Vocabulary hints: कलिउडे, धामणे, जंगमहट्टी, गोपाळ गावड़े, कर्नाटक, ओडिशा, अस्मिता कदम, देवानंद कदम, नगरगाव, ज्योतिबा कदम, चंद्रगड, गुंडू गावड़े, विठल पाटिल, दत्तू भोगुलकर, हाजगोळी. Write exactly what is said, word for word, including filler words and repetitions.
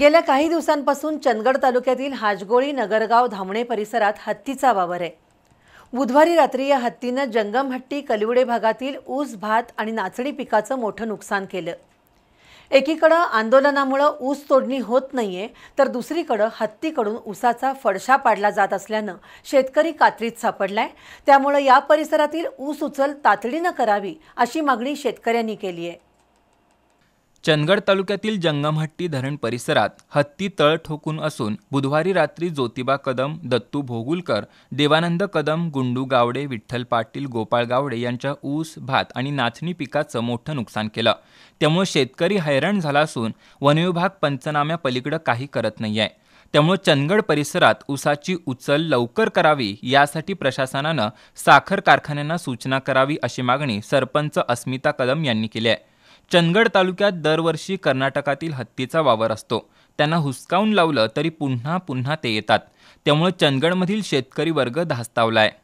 गेल्या काही दिवसांपासून चंद्रगड तालुक्यातील हाजगोळी नगरगाव धामणे परिसरात हत्तीचा वावर आहे। बुधवारी रात्री या हत्तीने जंगमहट्टी कलिउडे भागातील ऊस भात आणि नाचणी पिकाचं मोठं नुकसान केलं। एकीकडे आंदोलनामुळे ऊस तोडणी होत नाहीये, तर दुसरीकडे हत्तीकडून ऊसाचा फडशा पाडला जात असल्याने शेतकरी कात्रीत सापडलाय। त्यामुळे या परिसरातील ऊस उचल तातडीने करावी अशी मागणी शेतकऱ्यांनी केली आहे। चंद्रगड तालुक्यातील जंगमहट्टी धरण परिसरात हत्ती तळ ठोकून असून बुधवारी रात्री ज्योतिबा कदम, दत्तू भोगुलकर, देवानंद कदम, गुंडू गावड़े, विठल पाटिल, गोपाळ गावड़े यांच्या ऊस, भात आणि नाचणी पिकाचं मोठं नुकसान केलं। त्यामुळे शेतकरी हैराण झाला असून वन विभाग पंचनाम्या पलीकडे काही करत नाहीये। त्यामुळे चंद्रगड परिसरात ऊसाची उचल लवकर करावी यासाठी प्रशासनानं साखर कारखान्यांना सूचना करावी अशी मागणी सरपंच अस्मिता कदम यांनी केली आहे। चंद्रगड तालुक्यात दरवर्षी कर्नाटकातील हत्तीचा वावर असतो। त्यांना हुसकावून लावलं तरी पुन्हा पुन्हा ते येतात। त्यामुळे चंद्रगडमधील शेतकरी वर्ग धास्तावलाय।